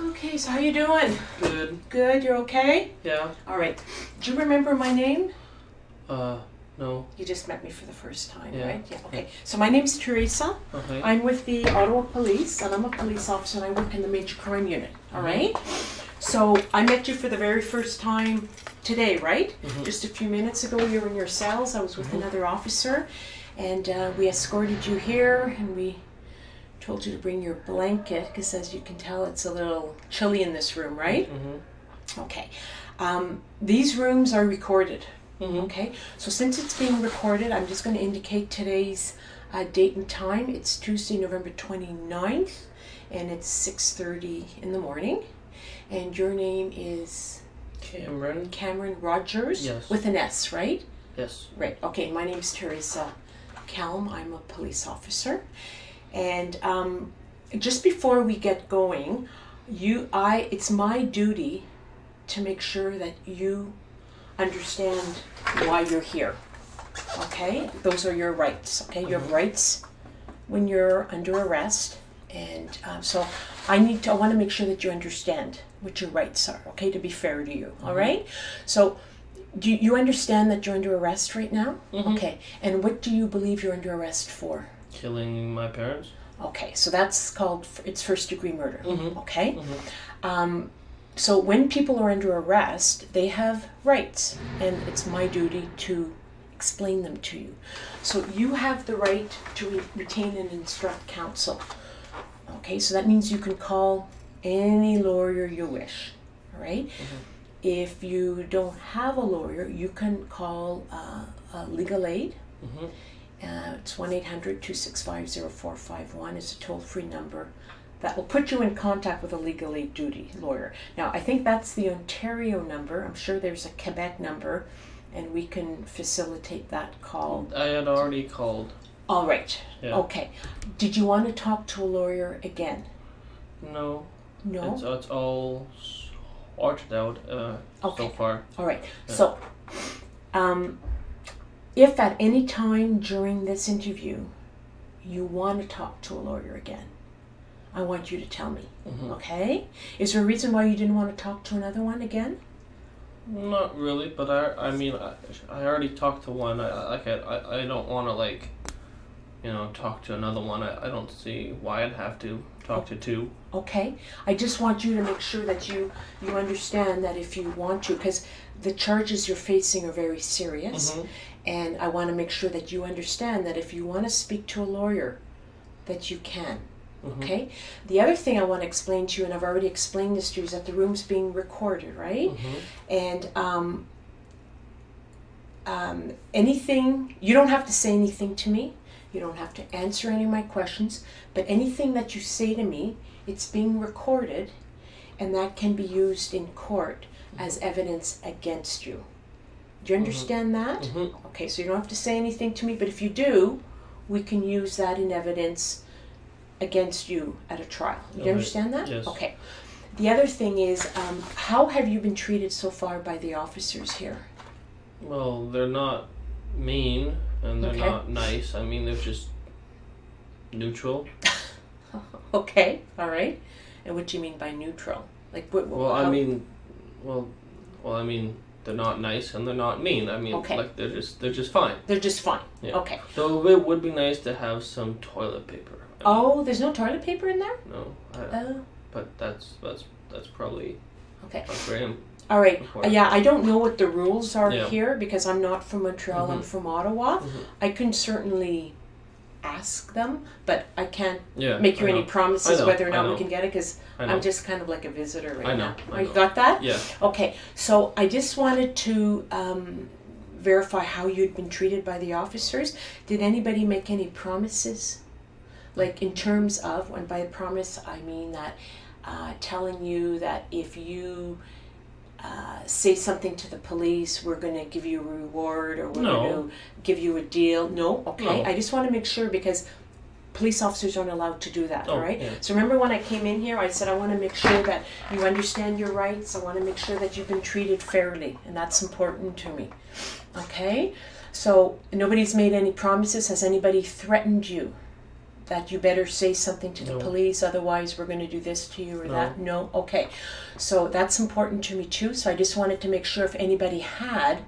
Okay, so how you doing? Good. Good, you're okay? Yeah. Alright. Do you remember my name? No. You just met me for the first time, yeah. Right? Yeah, okay. So my name's Teresa. Okay. I'm with the Ottawa Police, and I'm a police officer, and I work in the Major Crime Unit, alright? So I met you for the very first time today, right? Just a few minutes ago, you were in your cells. I was with another officer, and we escorted you here, and we told you to bring your blanket, because as you can tell, it's a little chilly in this room, right? Okay. These rooms are recorded. Okay, so since it's being recorded, I'm just going to indicate today's date and time. It's Tuesday, November 29th, and it's 6:30 in the morning. And your name is? Cameron. Cameron Rogers? Yes. With an S, right? Yes. Right, okay, my name is Teresa Callum. I'm a police officer. And just before we get going, it's my duty to make sure that you understand why you're here, okay? Those are your rights, okay? You have rights when you're under arrest, and so I want to make sure that you understand what your rights are, okay, to be fair to you, all right? So do you understand that you're under arrest right now? Okay, and what do you believe you're under arrest for? Killing my parents. Okay, so that's called, it's first degree murder, okay? So when people are under arrest, they have rights, and it's my duty to explain them to you. So you have the right to retain and instruct counsel. Okay, so that means you can call any lawyer you wish, all right? If you don't have a lawyer, you can call legal aid. It's 1-800-265-0451. It's a toll-free number. That will put you in contact with a legal aid lawyer. Now, I think that's the Ontario number. I'm sure there's a Quebec number, and we can facilitate that call. I had already called. All right. Yeah. Okay. Did you want to talk to a lawyer again? No. No? It's all sorted out so far. All right. Yeah. So, if at any time during this interview you want to talk to a lawyer again, I want you to tell me, okay? Is there a reason why you didn't want to talk to another one again? Not really, but I mean, I already talked to one. I don't want to, like, you know, talk to another one. I don't see why I'd have to talk to two. Okay. I just want you to make sure that you understand that if you want to, because the charges you're facing are very serious, and I want to make sure that you understand that if you want to speak to a lawyer, that you can. Okay? The other thing I want to explain to you, and I've already explained this to you, is that the room's being recorded, right? And anything, you don't have to say anything to me, you don't have to answer any of my questions, but anything that you say to me, it's being recorded, and that can be used in court as evidence against you. Do you understand that? Okay, so you don't have to say anything to me, but if you do, we can use that in evidence against you at a trial. You understand that? Yes. Okay. The other thing is, how have you been treated so far by the officers here? Well, they're not mean, and they're not nice. I mean, they're just neutral. Okay, all right. And what do you mean by neutral? Like, I mean, they're not nice and they're not mean. I mean, like, they're just fine. They're just fine. Yeah. Okay. So it would be nice to have some toilet paper. Oh, there's no toilet paper in there? No. But that's probably for him. All right. Yeah, I don't know what the rules are here, because I'm not from Montreal. I'm from Ottawa. I can certainly ask them, but I can't make you any promises whether or not we can get it, because I'm just kind of like a visitor right now. I know. You got that? Yeah. Okay. So I just wanted to verify how you'd been treated by the officers. Did anybody make any promises? Like, in terms of, and by promise I mean that telling you that if you say something to the police, we're going to give you a reward, or we're going to give you a deal. No? Okay. No. I just want to make sure, because police officers aren't allowed to do that, all right? Yeah. So remember when I came in here, I said I want to make sure that you understand your rights. I want to make sure that you've been treated fairly, and that's important to me. Okay? So nobody's made any promises. Has anybody threatened you? that you better say something to the police, otherwise we're going to do this to you or that? No? Okay. So that's important to me too. So I just wanted to make sure if anybody had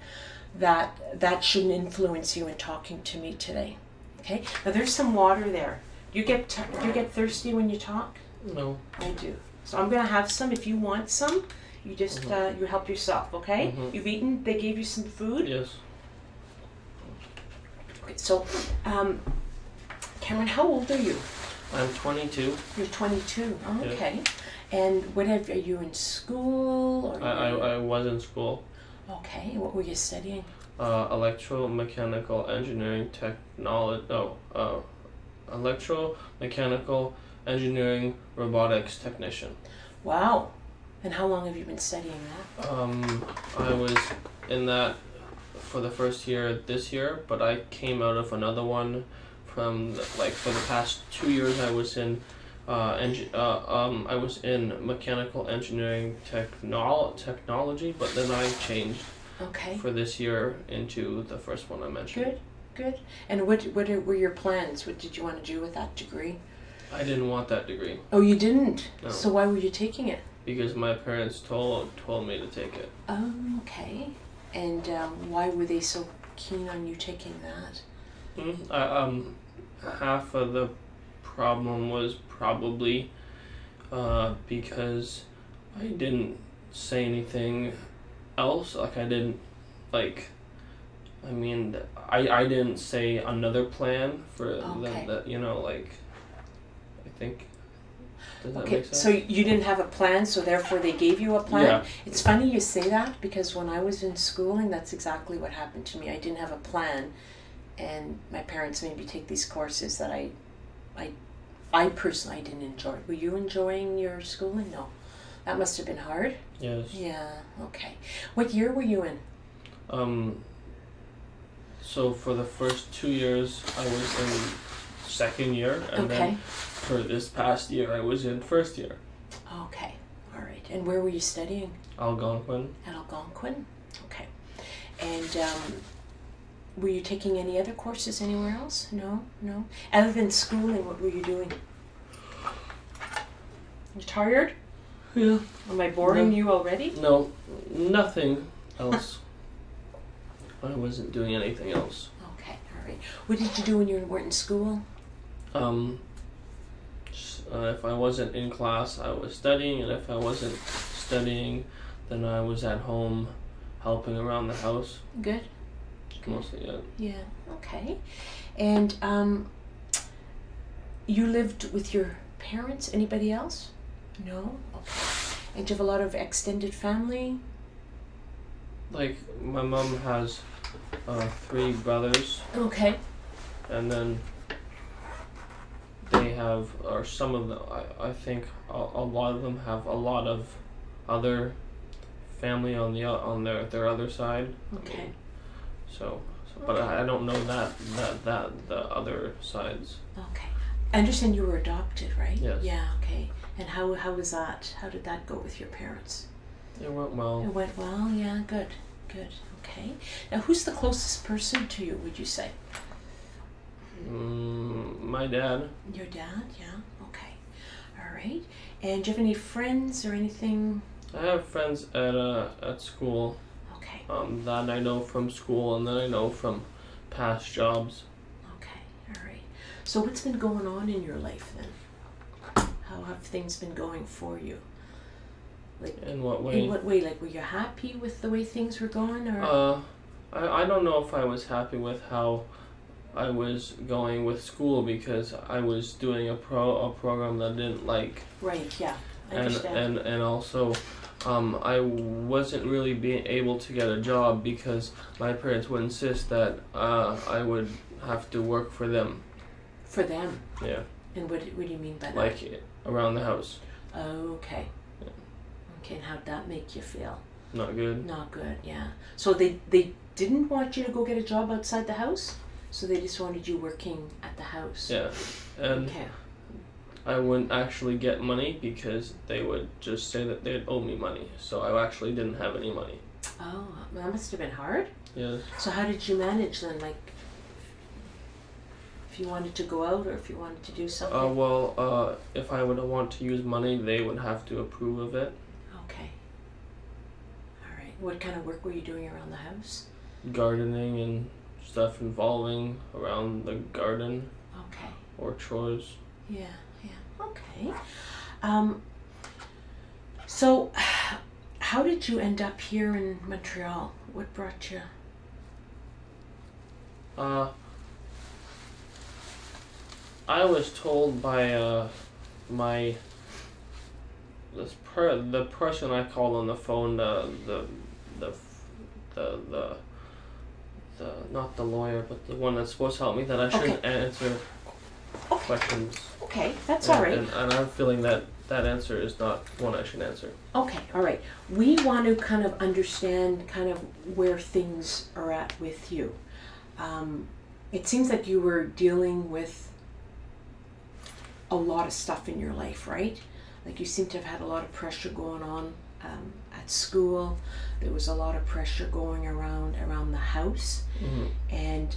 that, that shouldn't influence you in talking to me today. Okay? Now there's some water there. Do you get thirsty when you talk? No. I do. So I'm going to have some. If you want some, you just you help yourself, okay? You've eaten. They gave you some food? Yes. Okay, so Cameron, how old are you? I'm 22. You're 22. Oh, okay. Yeah. And are you in school? Or I was in school. Okay. What were you studying? Electromechanical engineering technology. No, electromechanical engineering robotics technician. Wow. And how long have you been studying that? I was in that for the first year this year, but I came out of another one. From like for the past 2 years, I was in mechanical engineering technology, but then I changed for this year into the first one I mentioned. Good, good. And what were your plans? What did you want to do with that degree? I didn't want that degree. Oh, you didn't? No. So why were you taking it? Because my parents told me to take it. Oh, okay. And why were they so keen on you taking that? Half of the problem was probably because I didn't say anything else. Like I didn't, like, I mean, I didn't say another plan for that, you know, like, I think. Does that make sense? So you didn't have a plan, so therefore they gave you a plan. Yeah. It's funny you say that, because when I was in schooling, that's exactly what happened to me. I didn't have a plan. And my parents made me take these courses that I personally didn't enjoy. Were you enjoying your schooling? No. That must have been hard. Yes. Yeah. Okay. What year were you in? So for the first 2 years, I was in second year, and then for this past year, I was in first year. Okay. All right. And where were you studying? Algonquin. At Algonquin. Okay. And were you taking any other courses anywhere else? No, no. Other than schooling, what were you doing? You tired? Yeah. Am I boring you already? No, nothing else. I wasn't doing anything else. Okay, all right. What did you do when you weren't in school? If I wasn't in class, I was studying, and if I wasn't studying, then I was at home helping around the house. Good. Mostly, yeah. Yeah, okay. And you lived with your parents? Anybody else? No? Okay. And do you have a lot of extended family? Like, my mom has 3 brothers. Okay. And then they have, or some of them, I think a lot of them have a lot of other family on their other side. Okay. I mean, So, but I don't know that the other sides. Okay, I understand you were adopted, right? Yes. Yeah. Okay. And how was that? How did that go with your parents? It went well. It went well. Yeah. Good. Good. Okay. Now, who's the closest person to you? Would you say? My dad. Your dad? Yeah. Okay. All right. And do you have any friends or anything? I have friends at school. That I know from school, and then I know from past jobs. Okay, all right. So what's been going on in your life then? How have things been going for you? Like, in what way? In what way? Like, were you happy with the way things were going, or? I don't know if I was happy with how I was going with school, because I was doing a program that I didn't like. Right. Yeah. I understand. And also. I wasn't really being able to get a job because my parents would insist that I would have to work for them. For them? Yeah. And what do you mean by that? Like, around the house. Oh, okay. Yeah. Okay, and how'd that make you feel? Not good. Not good, yeah. So they didn't want you to go get a job outside the house? So they just wanted you working at the house? Yeah. And okay. I wouldn't actually get money because they would just say that they'd owe me money. So I actually didn't have any money. Oh, that must have been hard. Yeah. So how did you manage then? Like, if you wanted to go out or if you wanted to do something? If I would want to use money, they would have to approve of it. Okay. All right. What kind of work were you doing around the house? Gardening and stuff involving around the garden. Okay. Or chores. Yeah, yeah. Okay. So, how did you end up here in Montreal? What brought you? I was told by the person I called on the phone, the not the lawyer, but the one that's supposed to help me, that I shouldn't answer questions. Okay, that's all right. And I'm feeling that that answer is not one I should answer. Okay, all right. We want to kind of understand kind of where things are at with you. It seems that you were dealing with a lot of stuff in your life, right? Like you seem to have had a lot of pressure going on at school. There was a lot of pressure going around the house. Mm-hmm. And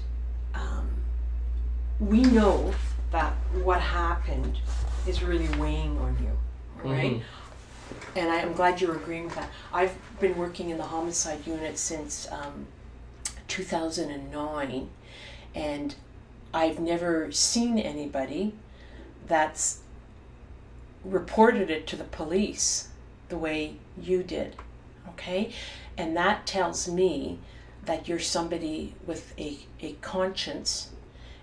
we know that what happened is really weighing on you, right? Mm-hmm. And I'm glad you're agreeing with that. I've been working in the homicide unit since 2009, and I've never seen anybody that's reported it to the police the way you did, okay? And that tells me that you're somebody with a conscience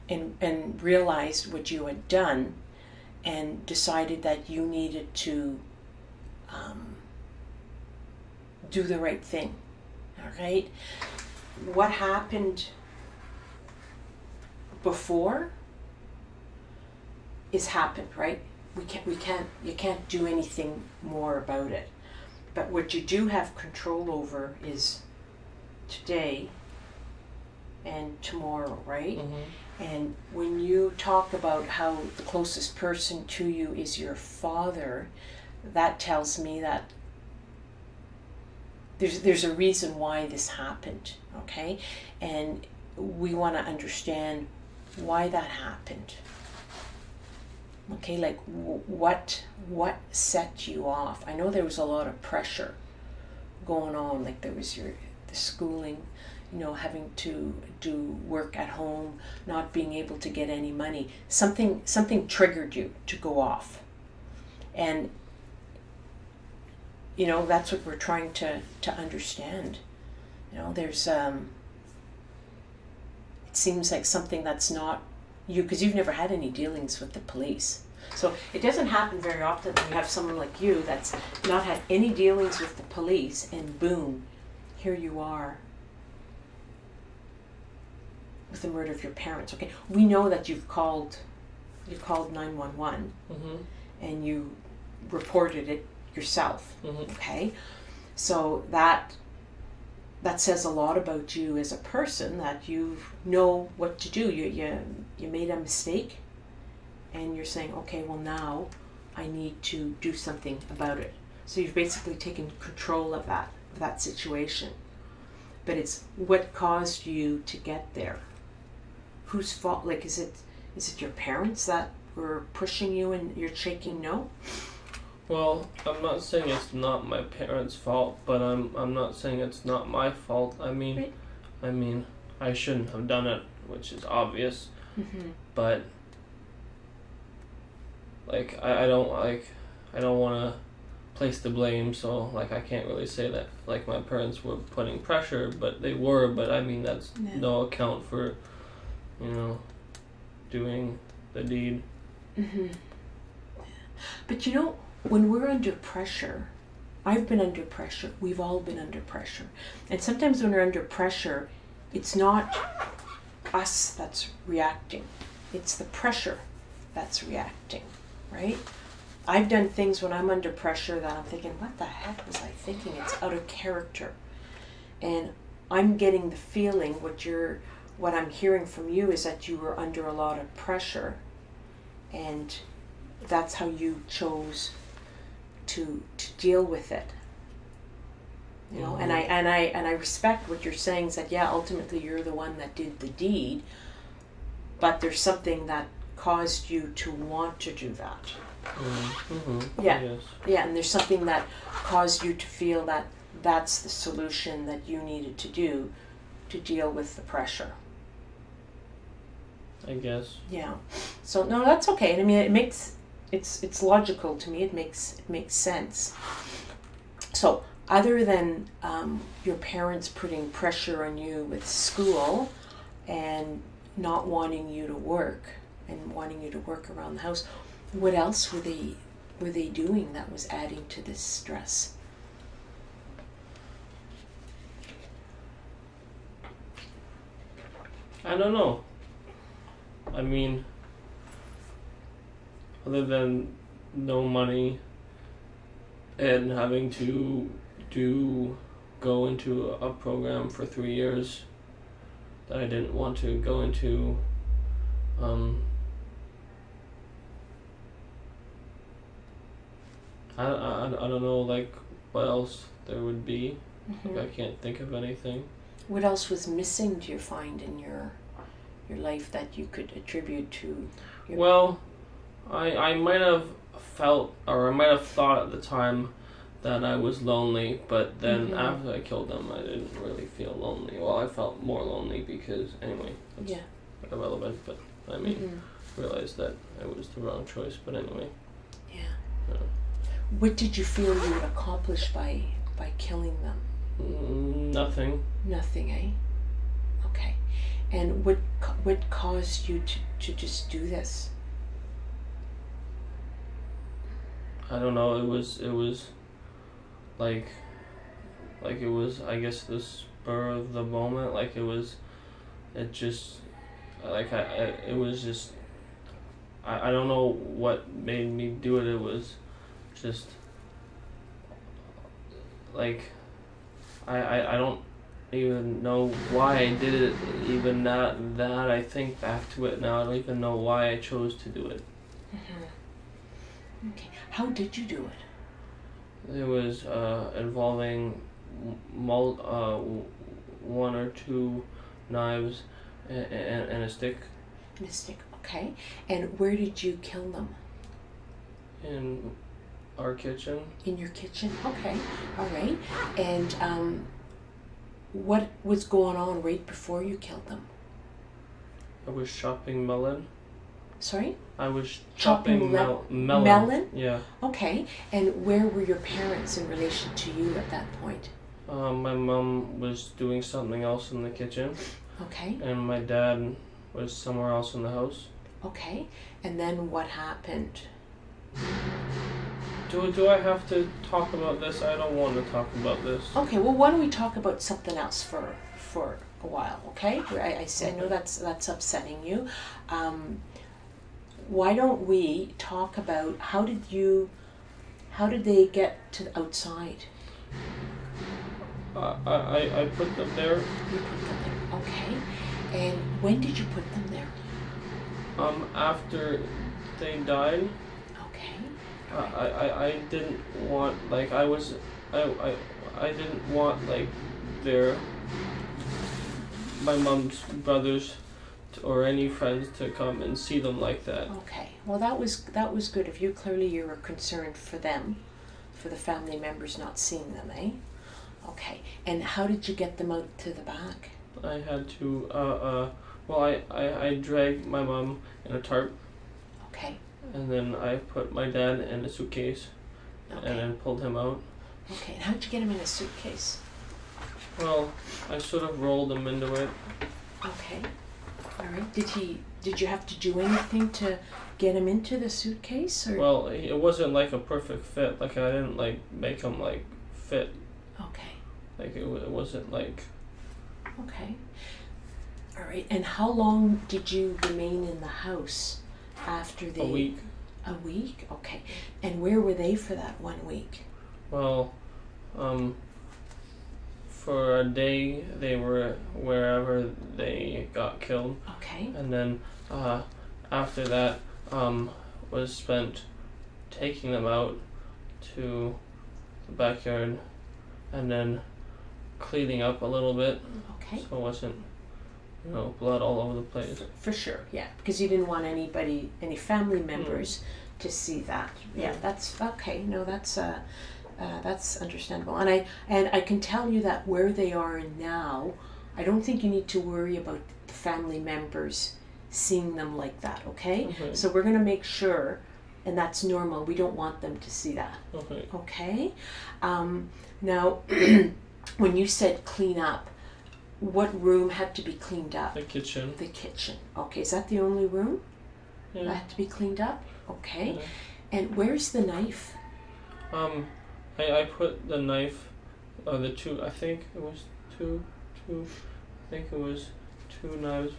and realized what you had done and decided that you needed to do the right thing, all right? What happened before is happened, right? You can't do anything more about it. But what you do have control over is today and tomorrow, right? Mm-hmm. And when you talk about how the closest person to you is your father, that tells me that there's a reason why this happened, okay? And we want to understand why that happened, okay? Like what set you off? I know there was a lot of pressure going on, like there was the schooling, you know, having to do work at home, not being able to get any money. Something triggered you to go off, and you know, that's what we're trying to understand. You know, there's, it seems like something that's not you, because you've never had any dealings with the police. So it doesn't happen very often that you have someone like you that's not had any dealings with the police, and boom, here you are with the murder of your parents. Okay, we know that you've called 911, mm-hmm. and you reported it yourself, mm-hmm. okay? So that says a lot about you as a person, that you know what to do. You made a mistake, and you're saying, okay, well now I need to do something about it. So you've basically taken control of that situation. But it's what caused you to get there. Whose fault? Like, is it your parents that were pushing you and you're shaking no? Well, I'm not saying it's not my parents' fault, but I'm not saying it's not my fault. I mean, right. I mean, I shouldn't have done it, which is obvious. Mm-hmm. But like, I don't want to place the blame, so like I can't really say that like my parents were putting pressure, but they were. But I mean, that's no account for, you know, doing the deed. Mm-hmm. But you know, when we're under pressure, I've been under pressure, we've all been under pressure. And sometimes when we're under pressure, it's not us that's reacting. It's the pressure that's reacting, right? I've done things when I'm under pressure that I'm thinking, what the heck was I thinking? It's out of character. And I'm getting the feeling, what I'm hearing from you is that you were under a lot of pressure, and that's how you chose to deal with it, you know. Mm-hmm. And I respect what you're saying, is that yeah, ultimately you're the one that did the deed, but there's something that caused you to want to do that. Mm-hmm. Yeah. Yes. Yeah, and there's something that caused you to feel that that's the solution that you needed to do to deal with the pressure. I guess. Yeah. So no, that's okay. And I mean, it makes it's logical to me. It makes sense. So other than your parents putting pressure on you with school and not wanting you to work and wanting you to work around the house, what else were they doing that was adding to this stress? I don't know. I mean, other than no money and having to go into a program for 3 years that I didn't want to go into, I don't know, like, what else there would be. Mm-hmm. Like, I can't think of anything. What else was missing, do you find, in your life that you could attribute to your... Well, I might have felt, or I might have thought at the time that I was lonely, but then mm-hmm. after I killed them, I didn't really feel lonely. Well, I felt more lonely because, anyway, that's irrelevant, but I mean, mm-hmm. realized that I was the wrong choice, but anyway. Yeah. What did you feel you would accomplish by killing them? Nothing. Nothing, eh? Okay. And what caused you to just do this? I don't know. It was like it was, I guess, the spur of the moment. Like I don't know what made me do it. It was just like I don't even know why I did it, even that I think back to it now, I don't even know why I chose to do it. Mm-hmm. Okay, how did you do it? It was involving one or two knives and a stick. And a stick, okay. And where did you kill them? In our kitchen. In your kitchen, okay, all right. And what was going on right before you killed them? I was chopping melon. Sorry? I was chopping melon. Melon? Yeah. Okay. And where were your parents in relation to you at that point? My mom was doing something else in the kitchen. Okay. And my dad was somewhere else in the house. Okay. And then what happened? Do I have to talk about this? I don't want to talk about this. Okay, well, why don't we talk about something else for a while, okay? I know that's upsetting you. Why don't we talk about how did they get to the outside? I put them there. You put them there, okay. And when did you put them there? After they died. I didn't want, like, I didn't want, like, my mom's brothers or any friends to come and see them like that. Okay, well, that was good of you. Clearly you were concerned for them, for the family members not seeing them, eh? Okay, and how did you get them out to the back? I had to, I dragged my mom in a tarp. Okay. And then I put my dad in a suitcase, okay, and then pulled him out. Okay, and how did you get him in a suitcase? Well, I sort of rolled him into it. Okay, all right. Did you have to do anything to get him into the suitcase? Or? Well, it wasn't like a perfect fit. Like, I didn't, like, make him, like, fit. Okay. Like, it wasn't like... Okay. All right, and how long did you remain in the house? After the... A week? Okay. And where were they for that 1 week? Well, for a day they were wherever they got killed. Okay. And then after that was spent taking them out to the backyard and then cleaning up a little bit. Okay. So it wasn't you know, blood all over the place. For sure, yeah, because you didn't want anybody, any family members to see that. Yeah, that's okay. No, that's understandable. And I can tell you that where they are now, I don't think you need to worry about the family members seeing them like that. Okay, so we're going to make sure. And that's normal. We don't want them to see that. Okay. Okay? Now, when you said clean up, what room had to be cleaned up? The kitchen. The kitchen. Okay. Is that the only room that had to be cleaned up? Okay. Yeah. And where's the knife? I put the knife, the two, I think it was two knives,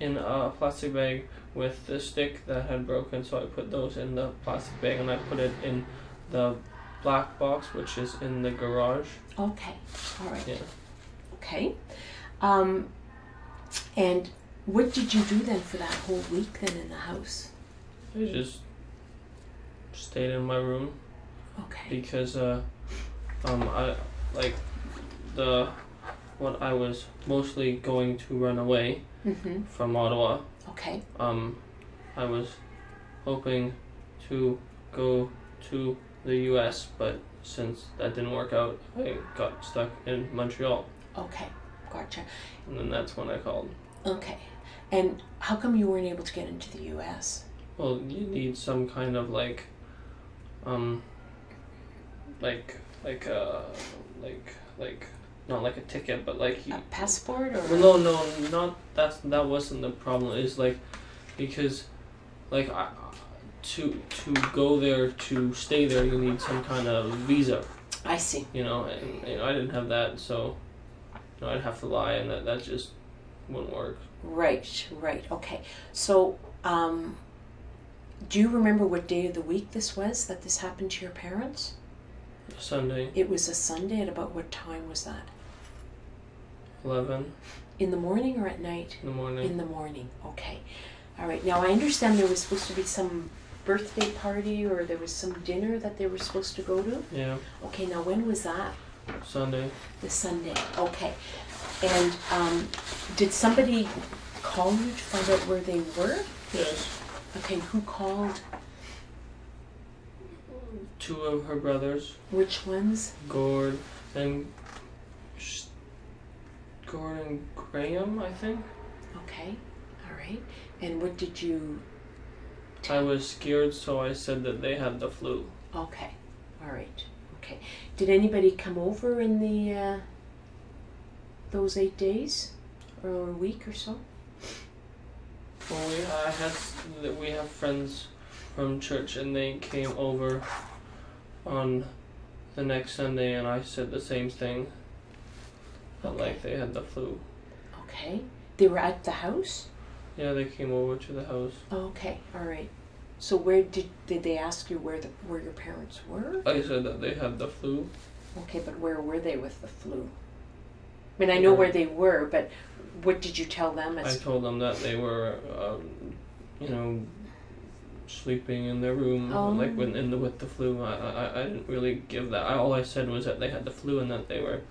in a plastic bag with the stick that had broken, so I put those in the plastic bag and I put it in the black box, which is in the garage. Okay, all right. Yeah. Okay. And what did you do then for that whole week then in the house? I just stayed in my room. Okay. Because I like the when I was mostly going to run away from Ottawa. Okay. I was hoping to go to the U.S., but since that didn't work out, I got stuck in Montreal. Okay, gotcha. And then that's when I called. Okay. And how come you weren't able to get into the U.S.? Well, you need some kind of like not like a ticket, but like a passport, or no, not that wasn't the problem. It's like because, like, to go there, to stay there, you need some kind of visa. I see. You know, and you know, I didn't have that, so you know, I'd have to lie, and that just wouldn't work. Right, right, okay. So, do you remember what day of the week this was that this happened to your parents? Sunday. It was a Sunday. At about what time was that? 11. In the morning or at night? In the morning. In the morning. Okay. All right. Now, I understand there was supposed to be some birthday party or there was some dinner that they were supposed to go to? Yeah. Okay. Now, when was that? Sunday. The Sunday. Okay. And did somebody call you to find out where they were? Yes. Okay. Who called? Two of her brothers. Which ones? Gord and Graham, I think. Okay, all right. And what did you tell? I was scared, so I said that they had the flu. Okay, all right. Okay. Did anybody come over in the those 8 days or a week or so? Well, we have friends from church, and they came over on the next Sunday, and I said the same thing. Okay. Like they had the flu. Okay. They were at the house? Yeah, they came over to the house. Okay, all right. So where did they ask you where your parents were? I said that they had the flu. Okay, but where were they with the flu? I mean, I know where they were, but what did you tell them? I told them that they were, you know, sleeping in their room, like with the flu. I didn't really give that. All I said was that they had the flu and that they were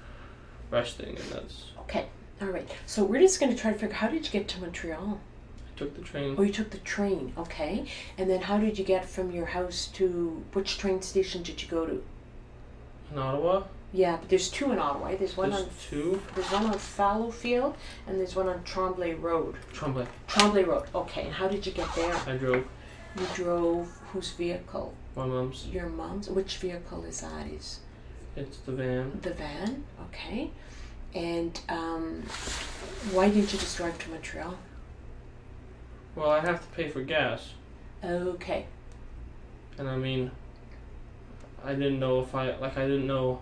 resting, and that's okay. All right. So we're just going to try to figure. How did you get to Montreal? I took the train. Oh, you took the train. Okay. And then how did you get from your house to which train station did you go to? In Ottawa. Yeah, but there's two in Ottawa. There's one on Fallowfield, and there's one on Tremblay Road. Tremblay Road. Okay. And how did you get there? I drove. You drove whose vehicle? My mom's. Your mom's? Which vehicle is that? It's the van. The van, okay. And why didn't you just drive to Montreal? Well, I have to pay for gas. Okay. And I mean, I didn't know if I didn't know.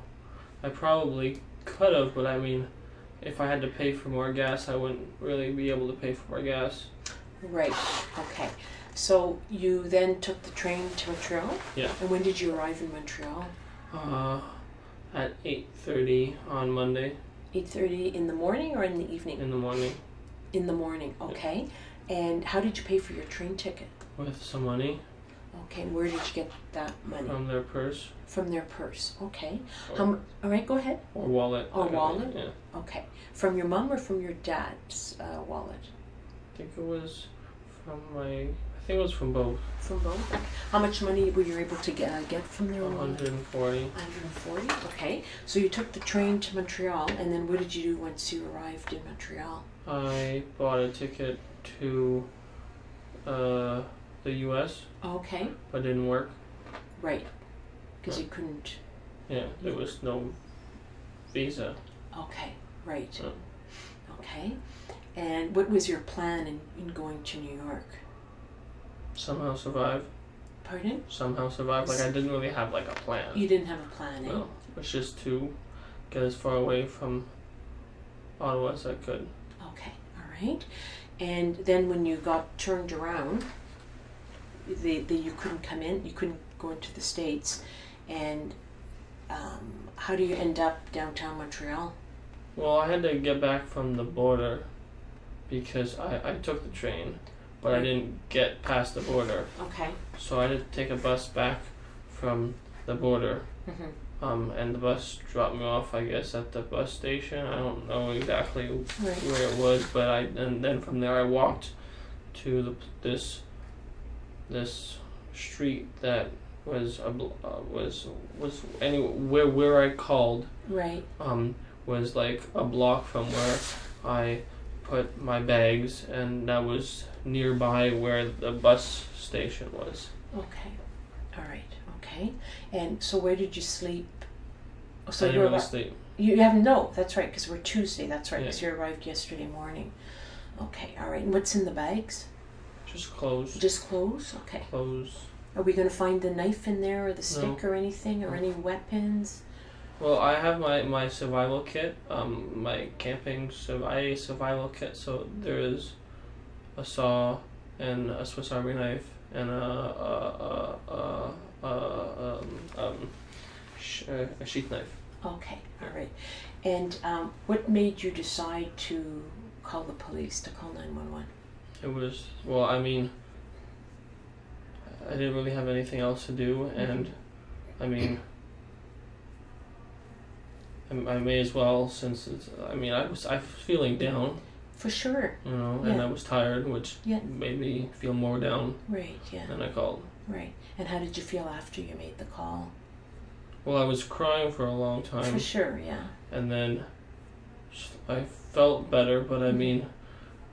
I probably could have, but I mean, if I had to pay for more gas, I wouldn't really be able to pay for more gas. Right, okay. So you then took the train to Montreal? Yeah. And when did you arrive in Montreal? At 8:30 on Monday. 8:30 in the morning or in the evening? In the morning. In the morning, okay. Yeah. And how did you pay for your train ticket? With some money. Okay, and where did you get that money? From their purse. From their purse, okay. All right, go ahead. Or wallet. Or wallet? Yeah. Okay. From your mom or from your dad's wallet? I think it was from my... I think it was from both. From both? How much money were you able to get from there? 140. 140, okay. So you took the train to Montreal, and then what did you do once you arrived in Montreal? I bought a ticket to the U.S. Okay. But it didn't work. Right. Because you couldn't... Yeah, there was no visa. Okay, right. Okay. And what was your plan in going to New York? Somehow survive. Pardon? Somehow survive. Like, I didn't really have, like, a plan. You didn't have a plan, eh? No. It's just to get as far away from Ottawa as I could. Okay. All right. And then when you got turned around, you couldn't come in. You couldn't go into the States. And how do you end up downtown Montreal? Well, I had to get back from the border because I took the train. But I didn't get past the border. Okay. So I had to take a bus back from the border. Mm-hmm. And the bus dropped me off, I guess, at the bus station. I don't know exactly where it was, but then from there I walked to this street that was anywhere where I called. Right. Was like a block from where I put my bags, and that was nearby where the bus station was. Okay. All right. Okay. And so where did you sleep? So I didn't really sleep. You haven't? No, that's right, because we're Tuesday. That's right, because you arrived yesterday morning. Okay. All right. And what's in the bags? Just clothes. Just clothes? Okay. Clothes. Are we going to find the knife in there or the stick or anything or any weapons? Well, I have my survival kit, my camping survival kit, so there is a saw and a Swiss Army knife and a sheath knife. Okay, all right. And what made you decide to call the police, to call 911? It was, well, I mean, I didn't really have anything else to do, and I mean... I may as well, since it's, I mean, I was feeling down. For sure. You know, and I was tired, which made me feel more down. Right, yeah. And I called. Right. And how did you feel after you made the call? Well, I was crying for a long time. For sure, yeah. And then I felt better, but I mean,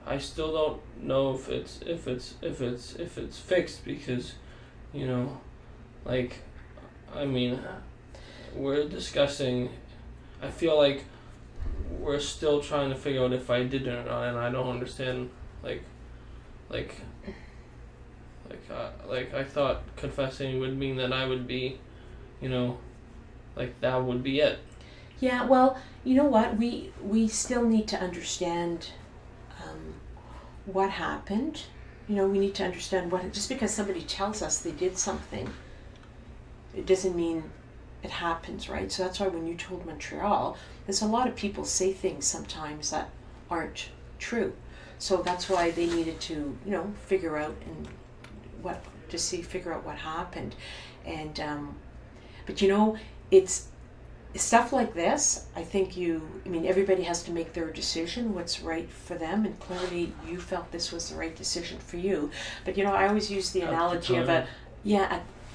I still don't know if it's fixed, because, you know, like, I mean, we're discussing. I feel like we're still trying to figure out if I did it or not, and I don't understand, like I thought confessing would mean that I would be, you know, like that would be it. Yeah, well, you know what, we still need to understand what happened. You know, we need to understand what, just because somebody tells us they did something, it doesn't mean... It happens, right? So that's why when you told Montreal, there's a lot of people say things sometimes that aren't true. So that's why they needed to, you know, figure out figure out what happened. And but you know, it's stuff like this. I mean, everybody has to make their decision, what's right for them, and clearly you felt this was the right decision for you. But you know, I always use the analogy of the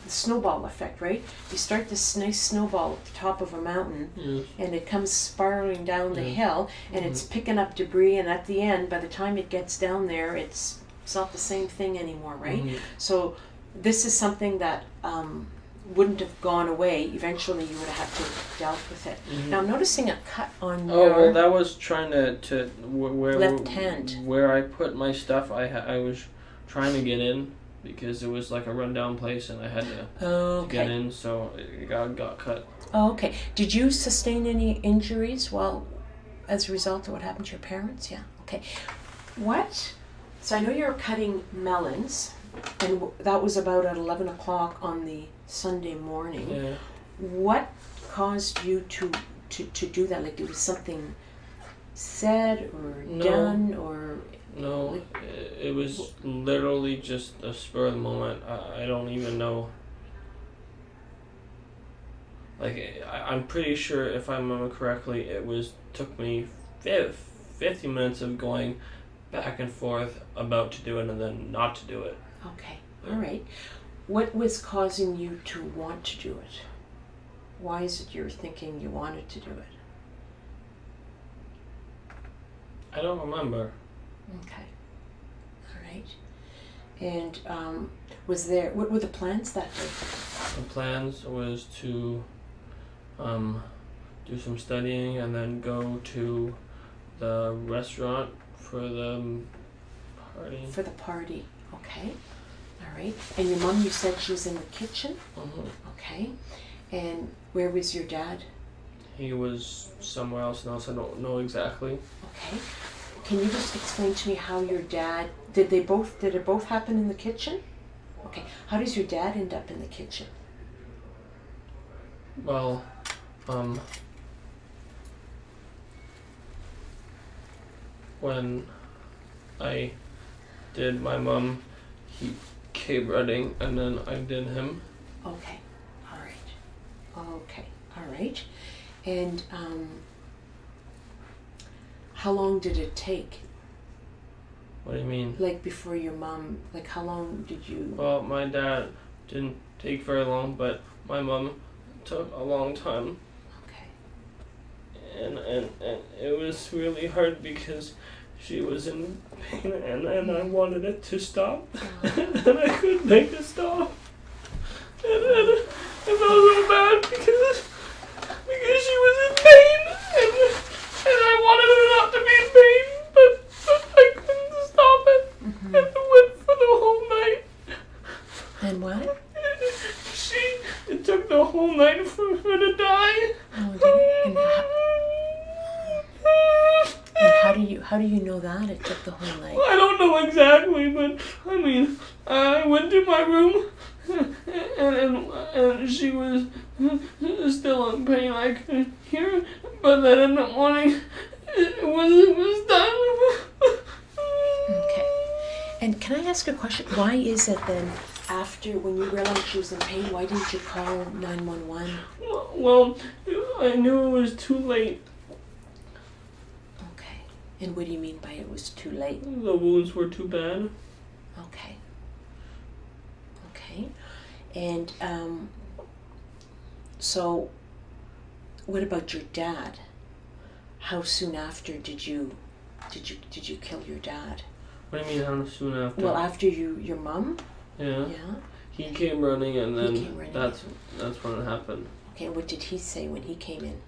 snowball effect, right? You start this nice snowball at the top of a mountain, and it comes spiraling down the hill, and it's picking up debris, and at the end, by the time it gets down there, it's not the same thing anymore, right? So this is something that wouldn't have gone away. Eventually, you would have had to have dealt with it. Now, I'm noticing a cut on your... Oh, well, that was trying to left hand. Where I put my stuff, I was trying to get in, because it was like a rundown place, and I had to get in, so it got cut. Oh, okay. Did you sustain any injuries as a result of what happened to your parents? Yeah. Okay. What? So I know you were cutting melons, and that was about at 11 o'clock on the Sunday morning. Yeah. What caused you to do that? Like, it was something said or done or... No, it was literally just a spur of the moment. I don't even know. Like, I'm pretty sure, if I remember correctly, it was took me 50 minutes of going back and forth about to do it and then not to do it. Okay, all right. What was causing you to want to do it? Why is it you're thinking you wanted to do it? I don't remember. Okay, all right. And what were the plans that day? The plans was to do some studying and then go to the restaurant for the party. For the party, okay. All right. And your mom, you said she was in the kitchen? Mm-hmm. Okay. And where was your dad? He was somewhere else, I don't know exactly. Okay. Can you just explain to me how your dad, did it both happen in the kitchen? Okay. How does your dad end up in the kitchen? Well, when I did my mom, he came running and then I did him. Okay. All right. Okay. All right. And, how long did it take? What do you mean? Like before your mom, like how long did you... Well, my dad didn't take very long, but my mom took a long time. Okay. And it was really hard because she was in pain and I wanted it to stop. And I couldn't make it stop. And I felt so bad because she was in pain and I wanted her not to be in pain, but I couldn't stop it. Mm-hmm. And it went for the whole night. And what? It took the whole night for her to die. How do you know that? It took the whole night. Well, I don't know exactly, but I mean, I went to my room and she was still in pain. I could hear, but then in the morning, it was done. Okay. And can I ask a question? Why is it then, after, when you realized she was in pain, why didn't you call 911? Well, I knew it was too late. And what do you mean by it was too late? The wounds were too bad. Okay. Okay. And so what about your dad? How soon after did you kill your dad? What do you mean how soon after? Well, after your mom? Yeah. Yeah. He came running and then that's when it happened. Okay, what did he say when he came in?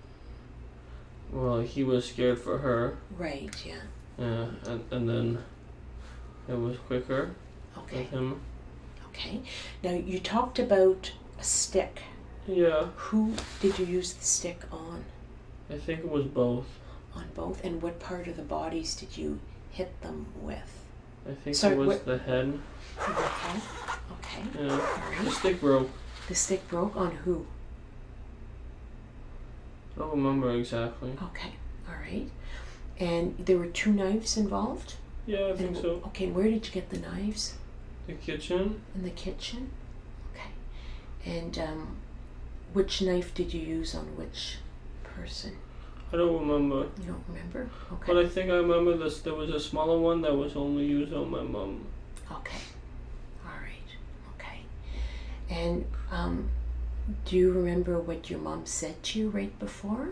Well, he was scared for her. Right, yeah. Yeah, and then it was quicker. Okay. With him. Okay. Now, you talked about a stick. Yeah. Who did you use the stick on? I think it was both. On both? And what part of the bodies did you hit them with? I think the head. The head? Okay. Yeah. Right. The stick broke. The stick broke on who? I don't remember exactly. Okay, all right. And there were two knives involved? Yeah, I think so. Okay, where did you get the knives? The kitchen. In the kitchen? Okay. And which knife did you use on which person? I don't remember. You don't remember? Okay. But I think I remember this. There was a smaller one that was only used on my mom. Okay, all right, okay. And... do you remember what your mom said to you right before?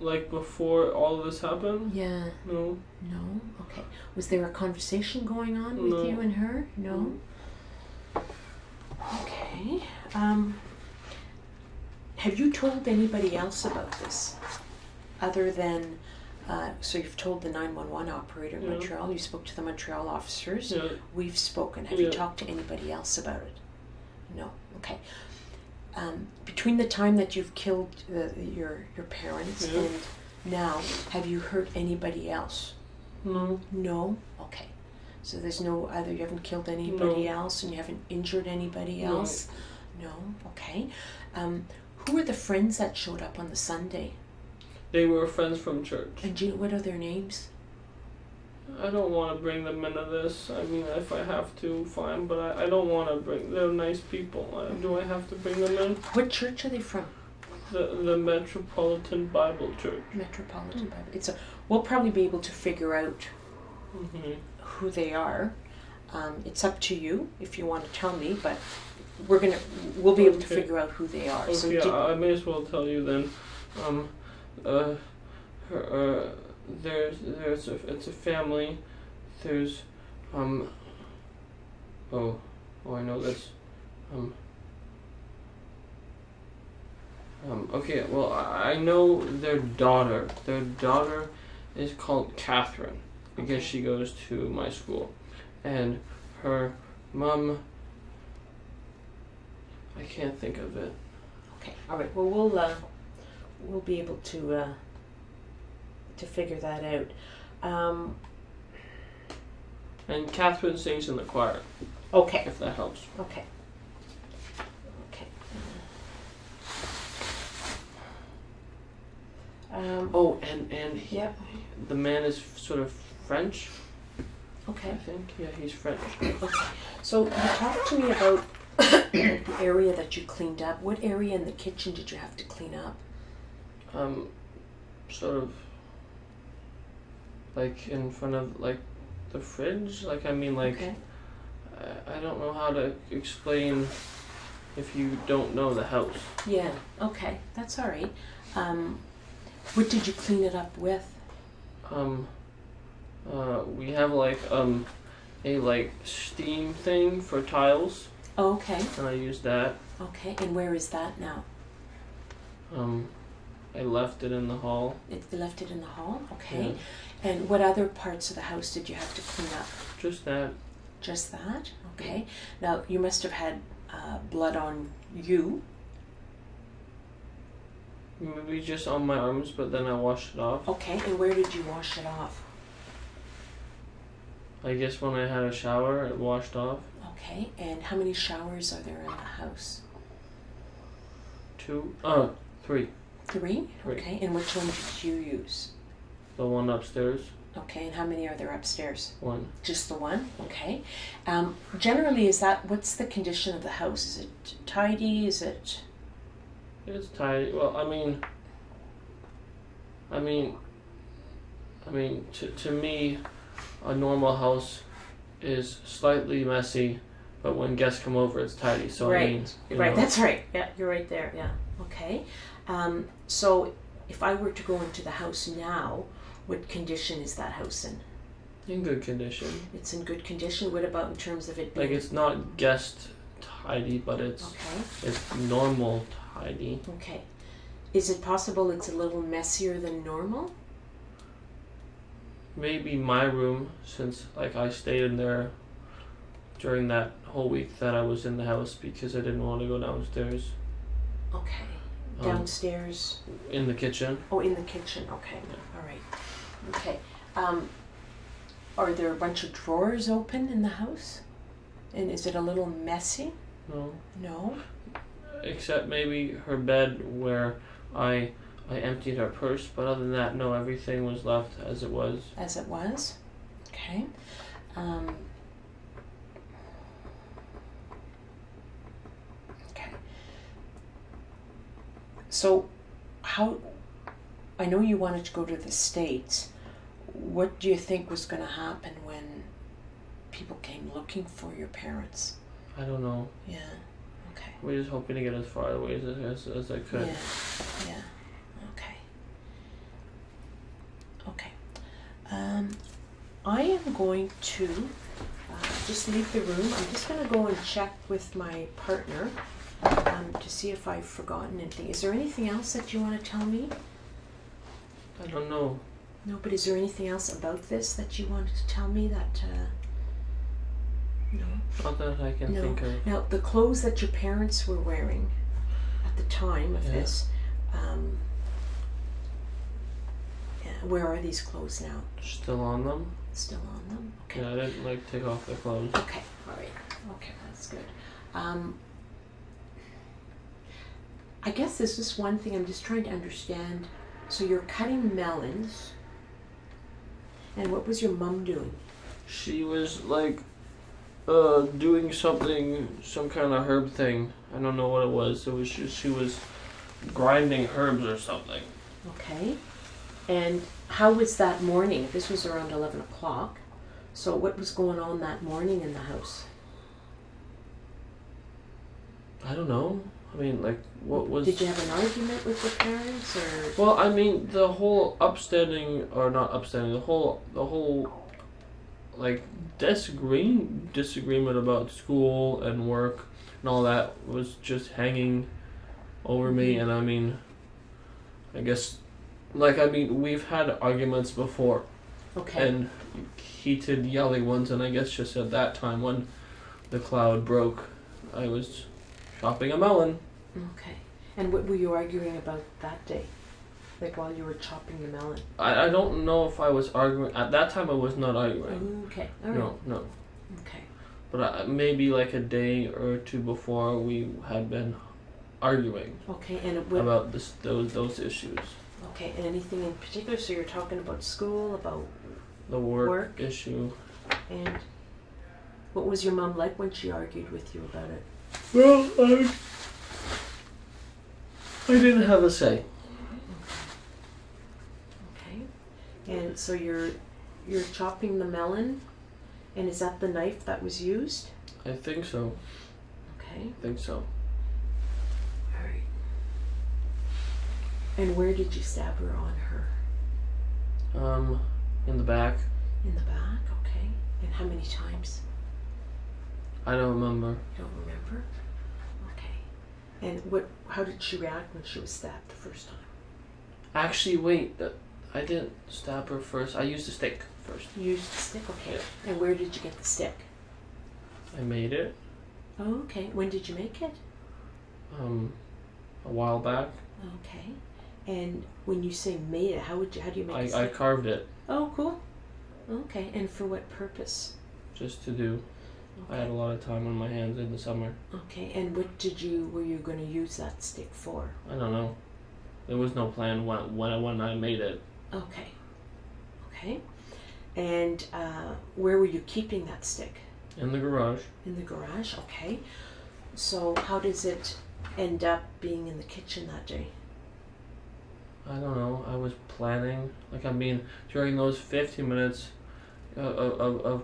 Like before all this happened? Yeah. No. No? Okay. Was there a conversation going on with you and her? No? Okay. Have you told anybody else about this? Other than, so you've told the 911 operator in Montreal, you spoke to the Montreal officers, we've spoken. Have you talked to anybody else about it? No. Okay. Between the time that you've killed your parents and now, have you hurt anybody else? No. No? Okay. So there's no other, you haven't killed anybody else and you haven't injured anybody else? No. No? Okay. Who were the friends that showed up on the Sunday? They were friends from church. And do you know what are their names? I don't want to bring them into this. I mean, if I have to, fine, but I don't want to bring... They're nice people. Do I have to bring them in? What church are they from? The Metropolitan Bible Church. Metropolitan Bible. It's a, we'll probably be able to figure out who they are. It's up to you if you want to tell me, but we'll be able to figure out who they are. Okay, so I may as well tell you then. It's a family. There's I know this. Okay, well, I know their daughter. Their daughter is called Catherine because she goes to my school. And her mom, I can't think of it. Okay, all right. Well, we'll be able to figure that out. And Catherine sings in the choir. Okay. If that helps. Okay. The man is sort of French. Okay. I think, yeah, he's French. Okay. So you talked to me about the area that you cleaned up. What area in the kitchen did you have to clean up? Sort of like in front of like the fridge. Like, I mean, like, okay. I don't know how to explain if you don't know the house. Yeah. Okay. That's all right. What did you clean it up with? We have like a like steam thing for tiles. Oh, okay. And I used that. Okay, and where is that now? I left it in the hall. You left it in the hall? Okay. Yeah. And what other parts of the house did you have to clean up? Just that. Just that? Okay. Now, you must have had blood on you. Maybe just on my arms, but then I washed it off. Okay, and where did you wash it off? I guess when I had a shower, it washed off. Okay, and how many showers are there in the house? Three. Three? Okay, and which one did you use? The one upstairs. Okay, and how many are there upstairs? One. Just the one? Okay. Generally, what's the condition of the house? Is it tidy? It's tidy. Well, I mean, to me, a normal house is slightly messy, but when guests come over, it's tidy. So right. I mean, you know. That's right. Yeah, you're right there. Yeah. Okay. So if I were to go into the house now, what condition is that house in? In good condition. It's in good condition. What about in terms of it being? Like, it's not guest tidy, but it's normal tidy. Okay. Is it possible it's a little messier than normal? Maybe my room, since like I stayed in there during that whole week that I was in the house because I didn't want to go downstairs. Okay. Downstairs? In the kitchen. Oh, in the kitchen. Okay. Yeah. All right. Okay. Are there a bunch of drawers open in the house? And is it a little messy? No. No? Except maybe her bed where I emptied her purse, but other than that, no, everything was left as it was. As it was? Okay. Okay. So, I know you wanted to go to the States. What do you think was going to happen when people came looking for your parents? I don't know. Yeah. Okay. We're just hoping to get as far away as I could. Yeah. Okay. I am going to just leave the room. I'm just going to go and check with my partner to see if I've forgotten anything. Is there anything else that you want to tell me? I don't know. No, but is there anything else about this that you wanted to tell me that... No. Not that I can think of. Now, the clothes that your parents were wearing at the time of this, where are these clothes now? Still on them. Still on them? Okay. Yeah, I didn't, take off their clothes. Okay, all right. Okay, that's good. I guess this is one thing I'm just trying to understand. So you're cutting melons. And what was your mom doing? She was like doing something, some kind of herb thing. I don't know what it was. It was just, she was grinding herbs or something. Okay. And how was that morning? This was around 11 o'clock. So what was going on that morning in the house? I don't know. I mean, like, what was... Did you have an argument with your parents, or...? Well, I mean, the whole disagreement about school and work and all that was just hanging over me, and I mean, I guess, like, I mean, we've had arguments before. Okay. And heated, yelling ones, and I guess just at that time when the cloud broke, I was chopping a melon. Okay. And what were you arguing about that day? Like while you were chopping the melon? I don't know if I was arguing. At that time I was not arguing. Okay. All right. No, no. Okay. But maybe like a day or two before we had been arguing. Okay. And about those issues. Okay. And anything in particular? So you're talking about school, about the work issue. And what was your mom like when she argued with you about it? Well, I didn't have a say. Okay. Okay. And so you're chopping the melon, and is that the knife that was used? I think so. Okay. I think so. All right. And where did you stab her on her? In the back. In the back, okay. And how many times? I don't remember. You don't remember? Okay. And what? How did she react when she was stabbed the first time? Actually, wait. I didn't stab her first. I used a stick first. You used a stick? Okay. Yeah. And where did you get the stick? I made it. Oh, okay. When did you make it? A while back. Okay. And when you say made it, how do you make a stick? I carved it. Oh, cool. Okay. And for what purpose? Just to do. Okay. I had a lot of time on my hands in the summer. Okay, and what were you going to use that stick for? I don't know. There was no plan when I made it. Okay. Okay. And where were you keeping that stick? In the garage. In the garage, okay. So how does it end up being in the kitchen that day? I don't know. I was planning. Like, I mean, during those 15 minutes of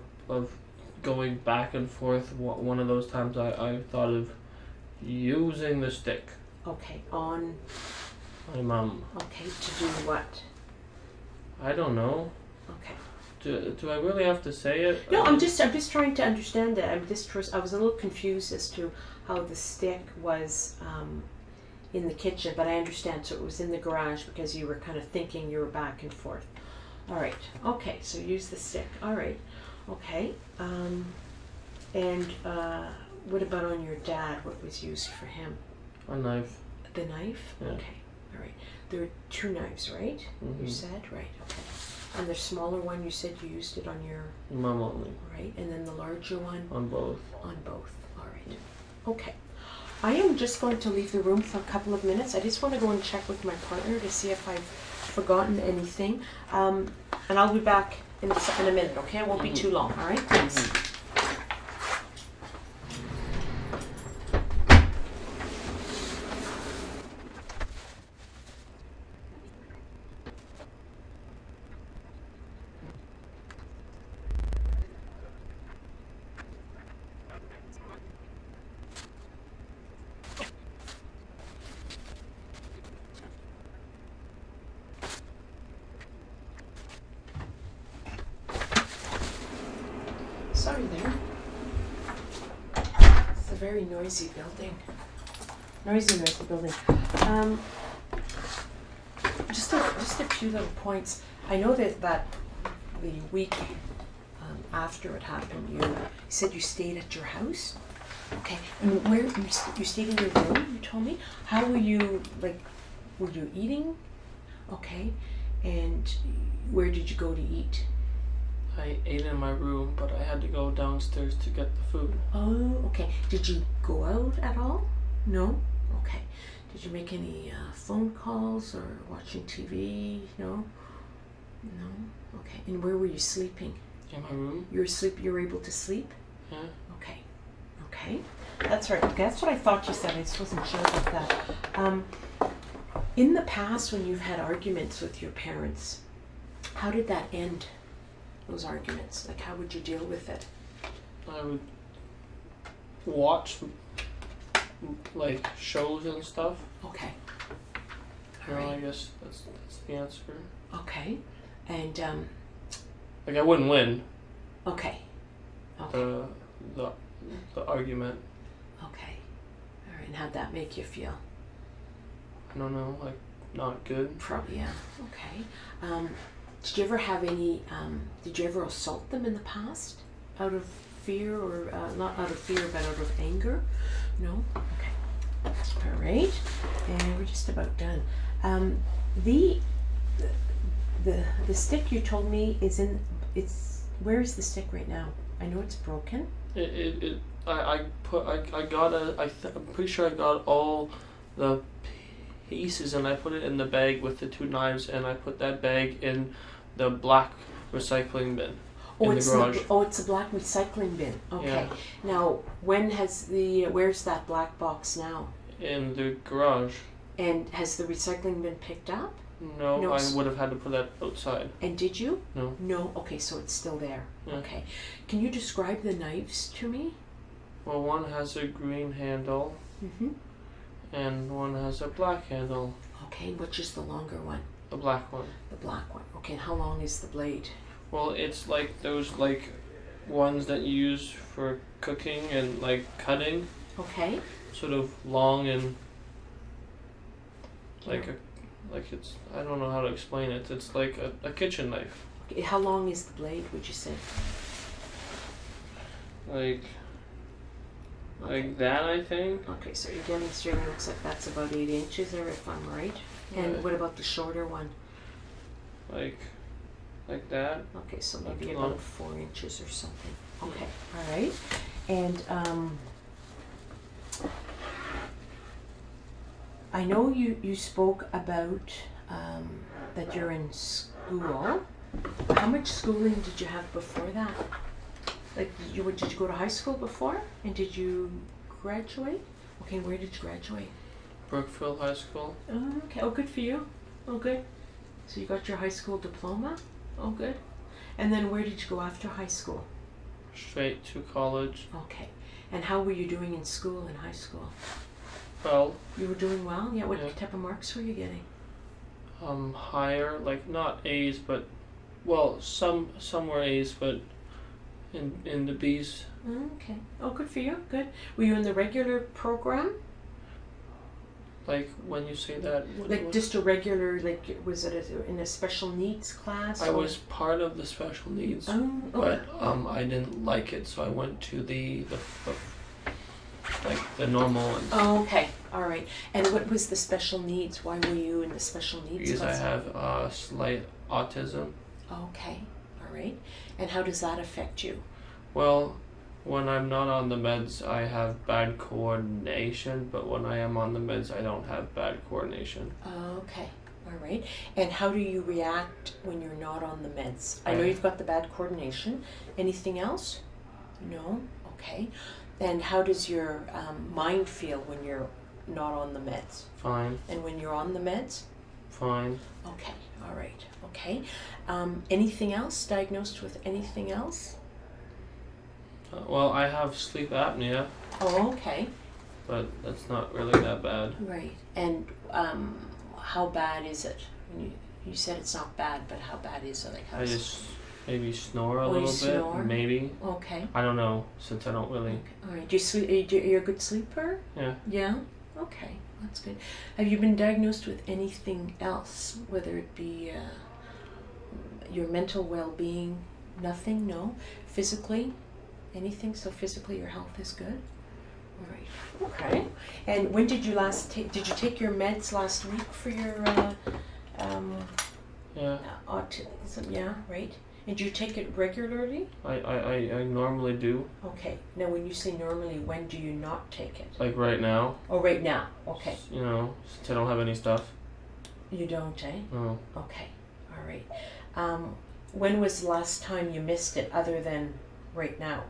going back and forth, one of those times I thought of using the stick. Okay, on? My mom. Okay, to do what? I don't know. Okay. Do I really have to say it? No, I'm just trying to understand it. I was a little confused as to how the stick was in the kitchen, but I understand. So it was in the garage because you were kind of thinking, you were back and forth. All right. Okay, so use the stick. All right. Okay, and what about on your dad? What was used for him? A knife. The knife? Yeah. Okay, all right. There were two knives, right? Mm-hmm. You said? Right, okay. And the smaller one, you said you used it on your... Mom only. Right, and then the larger one? On both. On both, all right. Yeah. Okay, I am just going to leave the room for a couple of minutes. I just want to go and check with my partner to see if I've forgotten anything, and I'll be back in a minute, okay? It won't be too long, all right? Thanks. Sorry there. It's a very noisy building. Noisy building. Just a few little points. I know that the week after it happened, you said you stayed at your house. Okay. And where you stayed in your room? You told me. How were you? Like, were you eating? Okay. And where did you go to eat? I ate in my room, but I had to go downstairs to get the food. Oh, okay. Did you go out at all? No? Okay. Did you make any phone calls or watching TV? No? No? Okay. And where were you sleeping? In my room. You were able to sleep? Yeah. Okay. Okay. That's right. Okay. That's what I thought you said. I just wasn't sure about that. In the past, when you've had arguments with your parents, how did that end, those arguments? Like, how would you deal with it? I would watch, like, shows and stuff. Okay. All right. I guess that's the answer. Okay. And, like, I wouldn't win. Okay. Okay. The argument. Okay. All right. And how'd that make you feel? I don't know, like, not good. Probably, yeah. Okay. Did you ever have any, did you ever assault them in the past? Out of fear or, not out of fear, but out of anger? No? Okay. All right. And we're just about done. The stick you told me is in, where is the stick right now? I know it's broken. I'm pretty sure I got all the pieces and I put it in the bag with the 2 knives and I put that bag in the black recycling bin in the garage. Oh, it's a black recycling bin. Okay. Yeah. Now, where's that black box now? In the garage. And has the recycling bin picked up? No, no, I would have had to put that outside. And did you? No. No? Okay, so it's still there. Yeah. Okay. Can you describe the knives to me? Well, one has a green handle. Mm-hmm. And one has a black handle. Okay, which is the longer one? The black one. The black one. Okay, and how long is the blade? Well, it's like those, like, ones that you use for cooking and, like, cutting. Okay. Sort of long and, like, it's, I don't know how to explain it. It's like a kitchen knife. Okay, how long is the blade, would you say? Like that, I think. Okay, so your demonstrator looks like that's about 8 inches there, if I'm right. And what about the shorter one? Like that. Okay, so maybe about 4 inches or something. Okay, all right. And I know you spoke about that you're in school. How much schooling did you have before that? Like, did you go to high school before? And did you graduate? Okay, where did you graduate? Brookfield High School. Oh, okay. Oh, good for you. Oh, good. So you got your high school diploma? Oh, good. And then where did you go after high school? Straight to college. Okay. And how were you doing in school, in high school? Well. You were doing well? Yeah, what type of marks were you getting? Higher, like, not A's, but, well, some were A's, but... In the B's. Okay. Oh, good for you. Good. Were you in the regular program? Like, when you say that... Like, just a regular, like, was it in a special needs class? I was part of the special needs, but I didn't like it, so I went to the normal one. Oh, okay. All right. And what was the special needs? Why were you in the special needs class? Because I have slight autism. Okay. Right? And how does that affect you? Well, when I'm not on the meds, I have bad coordination, but when I am on the meds, I don't have bad coordination. Okay. All right. And how do you react when you're not on the meds? I know you've got the bad coordination. Anything else? No? Okay. And how does your mind feel when you're not on the meds? Fine. And when you're on the meds? Fine. Okay. All right. Okay. Anything else? Diagnosed with anything else? Well, I have sleep apnea. Oh, okay. But that's not really that bad. Right. And how bad is it? You said it's not bad, but how bad is it? Like, how I just maybe snore a little bit. Snore? Maybe. Okay. I don't know, since I don't really... Okay. All right. Do you sleep? You're a good sleeper? Yeah. Yeah? Okay. That's good. Have you been diagnosed with anything else, whether it be your mental well-being? Nothing? No? Physically? Anything? So physically your health is good? All right. Okay. And when did you last take, did you take your meds last week for your autism? Yeah, right? And do you take it regularly? I normally do. Okay. Now, when you say normally, when do you not take it? Like right now. Oh, right now. Okay. You know, since I don't have any stuff. You don't, eh? No. Okay. All right. When was the last time you missed it, other than right now?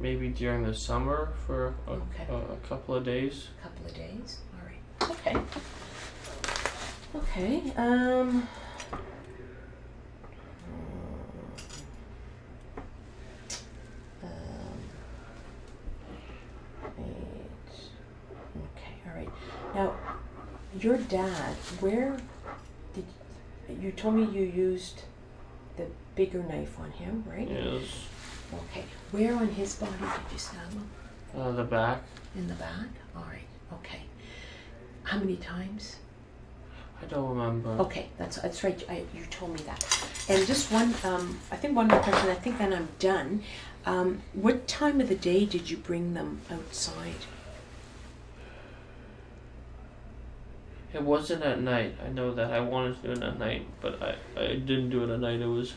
Maybe during the summer for a couple of days. A couple of days. All right. Okay. Okay, okay, all right. Now, your dad, where did, you told me you used the bigger knife on him, right? Yes. Okay, where on his body did you stab him? The back. In the back? All right, okay. How many times? I don't remember. Okay, that's right. You told me that. And just one, I think one more question. I think then I'm done. What time of the day did you bring them outside? It wasn't at night. I know that I wanted to do it at night, but I didn't do it at night. It was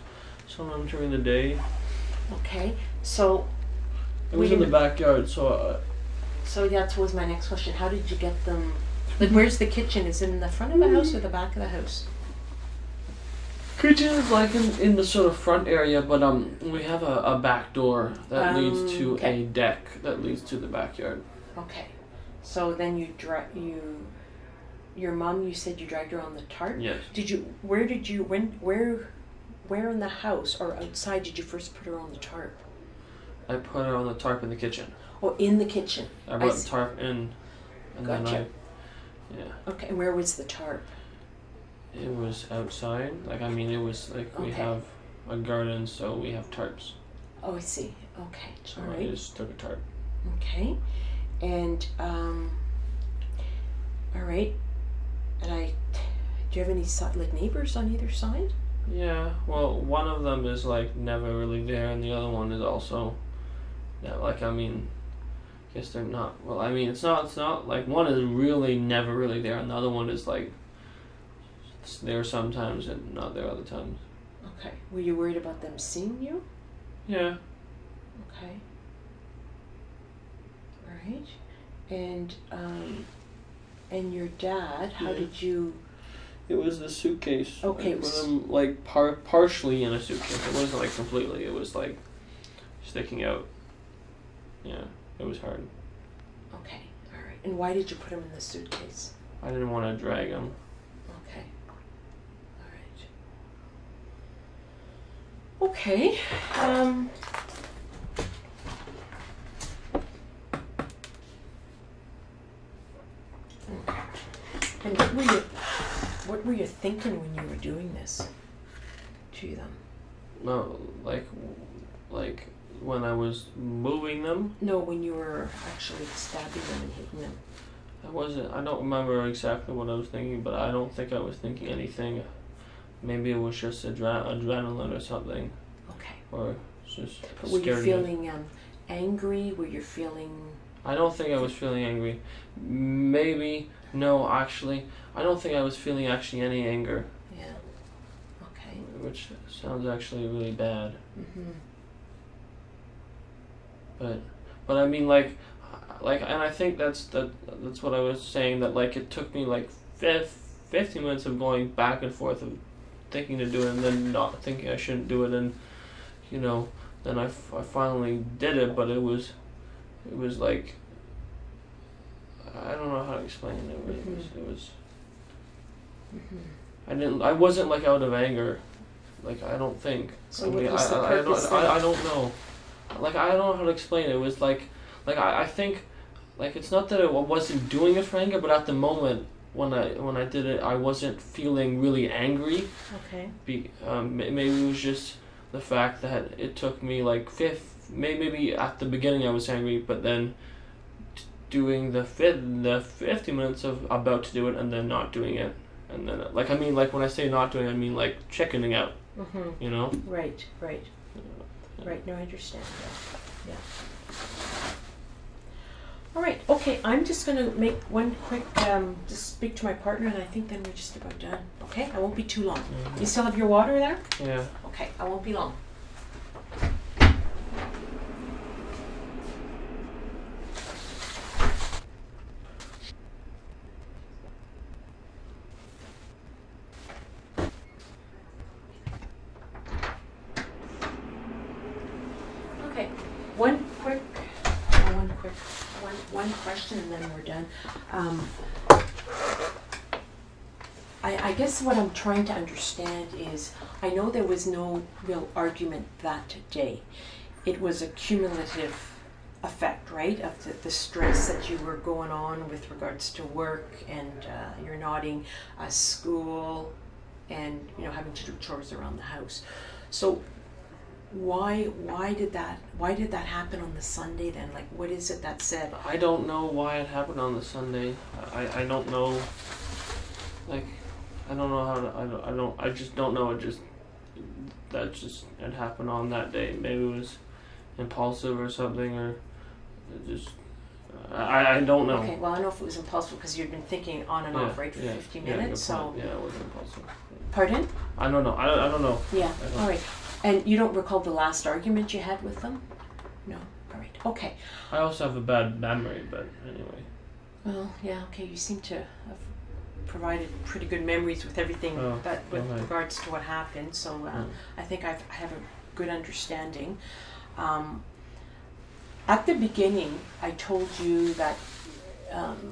sometime during the day. Okay, so it was in the backyard. So yeah, that was my next question. How did you get them? Like, where's the kitchen? Is it in the front of the house or the back of the house? Kitchen is like in the sort of front area, but we have a back door that leads to a deck that leads to the backyard. Okay, so then your mom, you said you dragged her on the tarp. Yes. Where in the house or outside did you first put her on the tarp? I put her on the tarp in the kitchen. Oh, in the kitchen. I brought the tarp in, and gotcha. Then yeah. Okay, and where was the tarp? It was outside. Like, I mean, it was like we have a garden, so we have tarps. Oh, I see. Okay. So all right. I just took a tarp. Okay. And, all right. And do you have any, like, neighbors on either side? Yeah. Well, one of them is, like, never really there, and the other one is also, yeah, like, I mean... Guess they're not. Well, I mean, it's not like one is really never really there, and the other one is like it's there sometimes and not there other times. Okay. Were you worried about them seeing you? Yeah. Okay. All right. And your dad, how did you? It was the suitcase. Okay. It was like partially in a suitcase. It wasn't like completely. It was like sticking out. Yeah. It was hard. Okay, all right. And why did you put him in the suitcase? I didn't want to drag him. Okay, all right. Okay. And what were you thinking when you were doing this to them? No, like. When I was moving them? No, when you were actually stabbing them and hitting them. I don't remember exactly what I was thinking, but I don't think I was thinking anything. Maybe it was just adrenaline or something. Okay. Or just but were you feeling angry? Were you feeling... I don't think I was feeling angry. Maybe, no, actually. I don't think I was feeling actually any anger. Yeah. Okay. Which sounds actually really bad. Mm-hmm. But I mean, like, and I think that's what I was saying, that, like, it took me, like, 50 minutes of going back and forth of thinking to do it and then not thinking I shouldn't do it, and, you know, then I finally did it, but it was, like, I don't know how to explain it, but mm-hmm. it was mm-hmm. I wasn't, like, out of anger, like, I don't think. So what was the purpose? I don't know. Like, I don't know how to explain it. It was like I think, like, it's not that I wasn't doing it for anger, but at the moment when I did it, I wasn't feeling really angry. Okay. Maybe it was just the fact that it took me like maybe at the beginning I was angry, but then doing the 50 minutes of about to do it and then not doing it, and then like I mean like when I say not doing it, I mean like chickening out. Mm-hmm. You know. Right. Right. Right, no, I understand. Yeah. All right, okay, I'm just going to make one quick, just speak to my partner, and I think then we're just about done. Okay, I won't be too long. Mm-hmm. You still have your water there? Yeah. Okay, I won't be long. Okay, one question and then we're done. I guess what I'm trying to understand is, I know there was no real argument that day. It was a cumulative effect, right, of the stress that you were going on with regards to work and you're nodding school and, you know, having to do chores around the house. So why did that happen on the Sunday then? Like, what is it that said? I don't know why it happened on the Sunday. I don't know. Like, I don't know how to, I just don't know. It happened on that day. Maybe it was impulsive or something, or it just, I don't know. Okay, well, I know if it was impulsive because you'd been thinking on and off, right, for 50 minutes, so. Yeah, it wasn't impulsive. Pardon? I don't know, I don't know. Yeah, all right. And you don't recall the last argument you had with them? No, all right, okay. I also have a bad memory, but anyway. Well, yeah, okay, you seem to have provided pretty good memories with everything regards to what happened, so I think I have a good understanding. At the beginning, I told you that,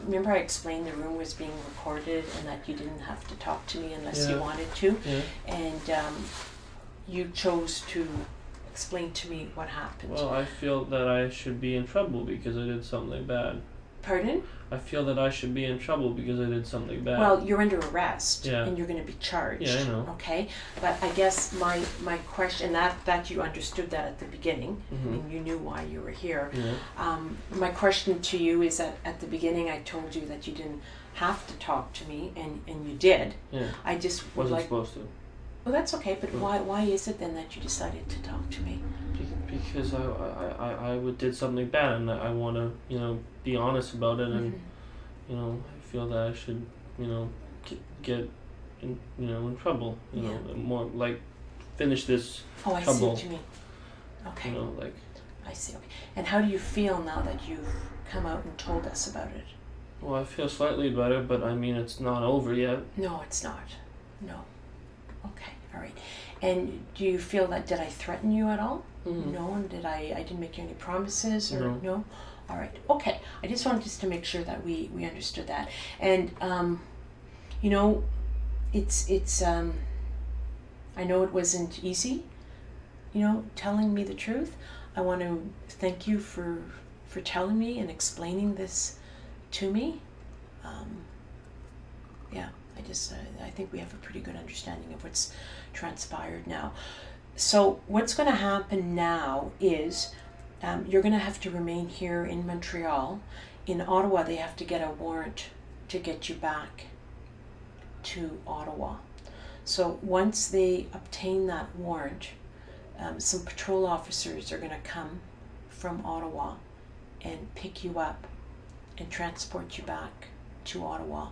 remember I explained the room was being recorded and that you didn't have to talk to me unless you wanted to, and you chose to explain to me what happened. Well, I feel that I should be in trouble because I did something bad. Pardon? I feel that I should be in trouble because I did something bad. Well, you're under arrest and you're going to be charged. Yeah, I know. Okay, but I guess my question, that you understood that at the beginning, and you knew why you were here. Yeah. My question to you is that at the beginning I told you that you didn't have to talk to me, and you did. Yeah. I just wasn't supposed to. Well, that's okay, but why is it then that you decided to talk to me? Because I did something bad, and I want to, you know, be honest about it, and you know, I feel that I should, you know, get in, you know, in trouble, you know, more like finish this trouble. I see what you mean. Okay. You know, like. I see. Okay. And how do you feel now that you've come out and told us about it? Well, I feel slightly better, but I mean, it's not over yet. No, it's not. No. Okay. All right. And do you feel that, did I threaten you at all? No, and did I didn't make you any promises or no? All right, okay. I just wanted to make sure that we understood that. And you know, it's I know it wasn't easy, you know, telling me the truth. I want to thank you for telling me and explaining this to me. Yeah, I just I think we have a pretty good understanding of what's transpired now. So what's going to happen now is you're going to have to remain here in Montreal. In Ottawa, they have to get a warrant to get you back to Ottawa. So once they obtain that warrant, some patrol officers are going to come from Ottawa and pick you up and transport you back to Ottawa.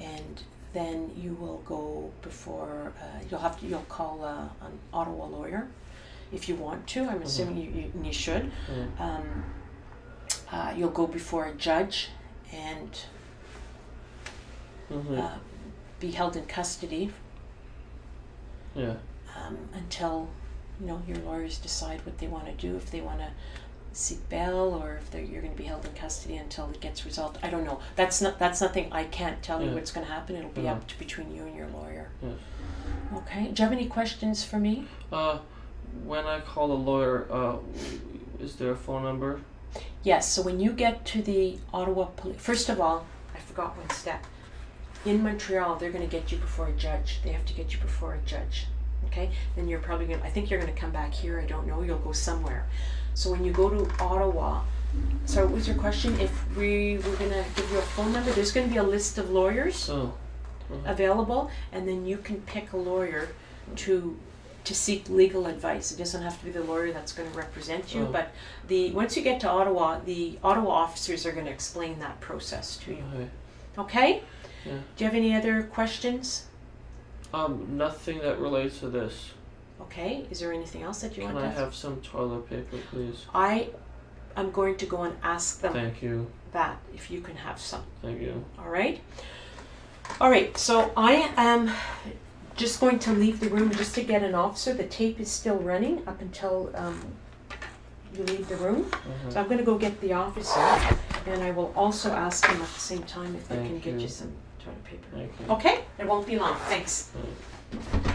And then you will go before, you'll call an Ottawa lawyer if you want to, I'm assuming you should. You'll go before a judge and be held in custody until, you know, your lawyers decide what they want to do, if they want to seek bail or if you're going to be held in custody until it gets resolved. I don't know. That's nothing I can't tell you what's going to happen. It'll be up to between you and your lawyer. Yeah. Okay. Do you have any questions for me? When I call a lawyer, is there a phone number? Yes. So when you get to the Ottawa Police, first of all, I forgot one step. In Montreal, they're going to get you before a judge. They have to get you before a judge. Okay. Then you're probably going to, I think you're going to come back here. I don't know. You'll go somewhere. So when you go to Ottawa, so what was your question? If we were going to give you a phone number, there's going to be a list of lawyers available, and then you can pick a lawyer to to seek legal advice. It doesn't have to be the lawyer that's going to represent you, but once you get to Ottawa, the Ottawa officers are going to explain that process to you. Okay? Yeah. Do you have any other questions? Nothing that relates to this. Okay. Is there anything else that you want to ask? Can I have some toilet paper, please? I'm going to go and ask them. Thank you. That if you can have some. Thank you. All right. All right. So I am just going to leave the room just to get an officer. The tape is still running up until you leave the room. So I'm going to go get the officer, and I will also ask him at the same time if they can get you some toilet paper. Thank you. Okay. It won't be long. Thanks. Thanks.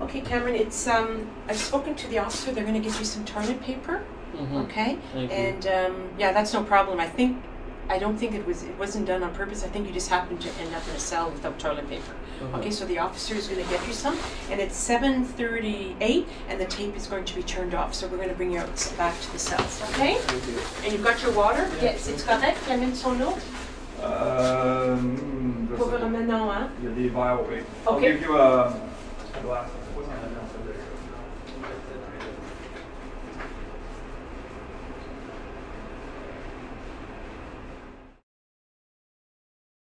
Okay, Cameron, it's I've spoken to the officer. They're going to give you some toilet paper, okay? Thank you. Yeah, that's no problem. I don't think it wasn't done on purpose. I think you just happened to end up in a cell without toilet paper. Okay, so the officer is going to get you some, and it's 7:38, and the tape is going to be turned off. So we're going to bring you out back to the cells, okay? Thank you. And you've got your water. Yeah, yes, it's correct. Cameron, son eau. Pour vraiment non, hein? Il y a des verres, oui. Okay. I'll give you a glass.